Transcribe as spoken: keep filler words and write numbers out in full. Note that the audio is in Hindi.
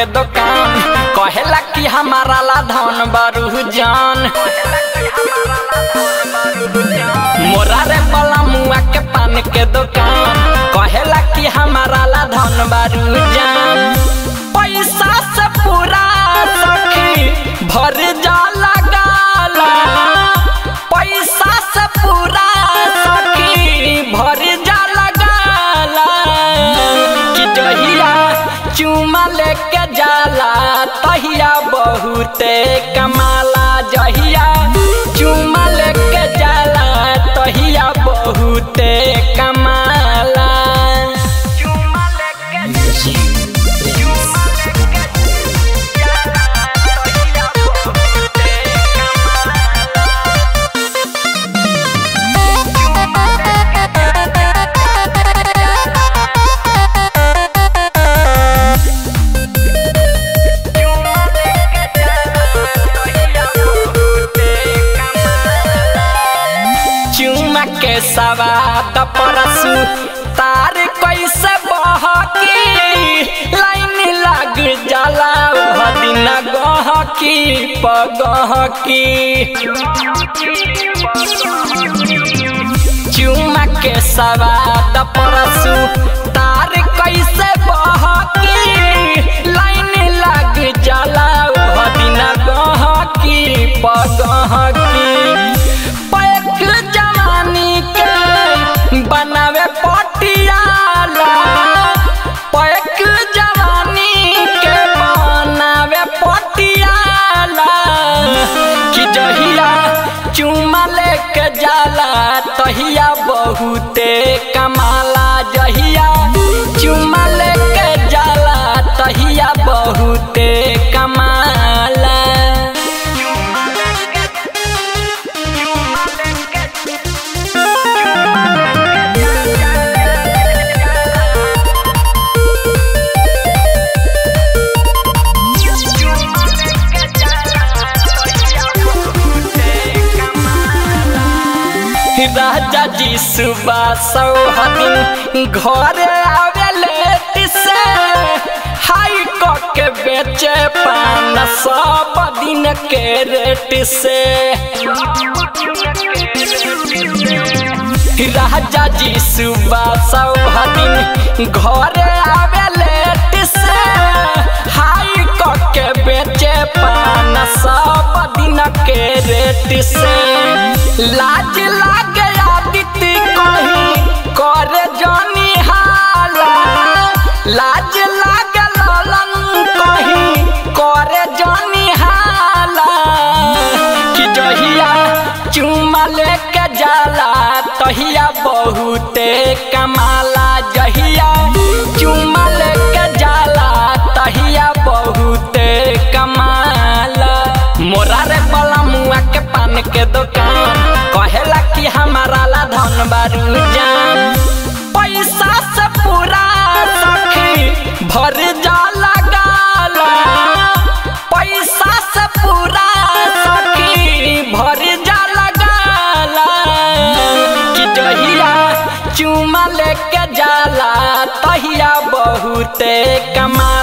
के दुकान कहेला कि हमारा ला धन बारू जान। मोरा रे बला मुआ के पान के दुकान कहेला कि हमारा ला धन बारू जान। पैसा से पूरा सखी भर जा लगाला, पैसा से पूरा सखी भर जा लगाला। कि जहिया चुमा लेके जाला तहिया बहुते कमाला, जहिया चुमा लेके जाला तहिया बहुते कमाला। सवाद परसु तार कैसे बहकी लाइन लग जाला दिन गहकी पगहकी। चुमा के सवाद परसु तार कैसे बहकी लाइन लग जाला दिन गहकी पगहकी। बनावे पटियाला पैक जवानी के बनावे पटियाला। कि जहिया चुमा लेके जाला तहिया बहुते कमाला, जहिया चुमा लेके जाला तहिया बहुते कमाला। राजा जी सुबह सौहदिन घरे आवेले तिसे हाई के बेचे पान सब दिन के रेट से। राजा जी सुबह सौहदिन घरे आवेले तिसे हाई के बेचे पान सब दिन के रेट से। लाज लाग करे जानी हाला, लाज लागे ललन कहीं करे जानी हाला। कि जहिया चुमा लेके जाला तहिया बहुते कमाला, जहिया चुमा लेके जाला तहिया बहुते कमाला। मोरा रे बला मुआ के पान के दुकान कहेला कि हमारा ला धन बारू जान। पैसा से पूरा सखी भर जा लगाला, पैसा से पूरा सखी भर जा लगाला। कि जहिया चुमा लेके जाला तहिया बहुते कमा